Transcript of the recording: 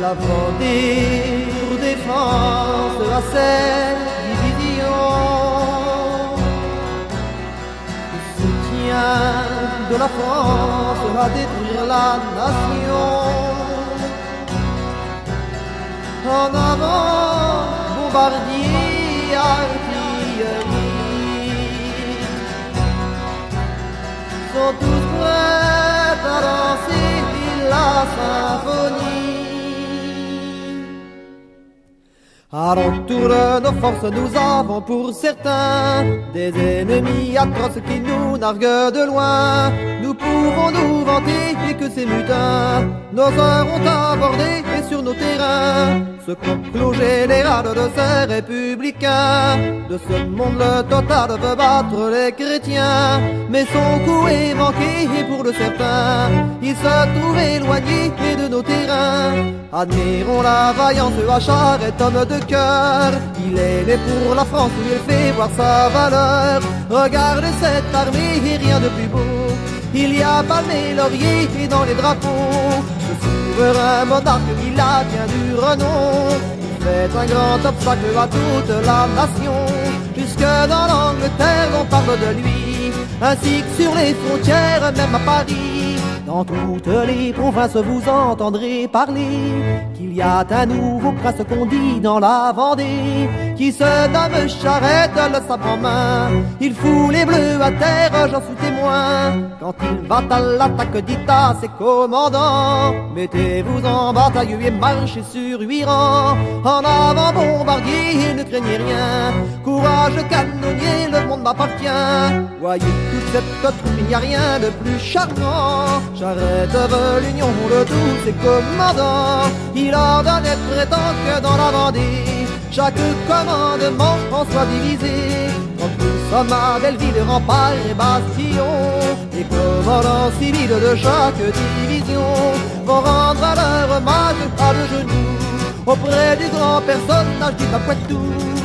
la Vendée pour défendre la scène division. Le soutien de la France va détruire la nation. En avant, bombardier, artillerie, sont tous prêts à danser la symphonie. À leur tour, nos forces, nous avons pour certains des ennemis atroces qui nous narguent de loin. Nous pouvons nous vanter et que ces mutins nos heures ont abordé et sur nos terrains ce complot général de ces républicains. De ce monde le total veut battre les chrétiens, mais son coup est manqué et pour de certains il se trouve éloigné et de nos terrains. Admirons la vaillance à Charette, homme de cœur, il est né pour la France où il fait voir sa valeur. Regardez cette armée et rien de plus beau, il y a palme et laurier et dans les drapeaux. Ce souverain monarque, il a bien du renom, il fait un grand obstacle à toute la nation. Jusque dans l'Angleterre on parle de lui, ainsi que sur les frontières, même à Paris. Dans toutes les provinces vous entendrez parler qu'il y a un nouveau prince qu'on dit dans la Vendée, qui se nomme Charette, le sabre en main, il fout les bleus à terre, j'en suis témoin. Quand il va à l'attaque, dites à ses commandants, mettez-vous en bataille et marchez sur 8 rangs. En avant bombardier, ne craignez rien, courage canonnier, le monde m'appartient. Voyez toute cette troupe, il n'y a rien de plus charmant, Charette veut l'union de tous ses commandants. Il ordonne et prétend que dans la Vendée chaque commandement en soit divisé. Quand nous sommes à Belleville, remparts et bastions, les commandants civils de chaque division vont rendre à leur hommage à le genou auprès du grand personnage du Canclaux.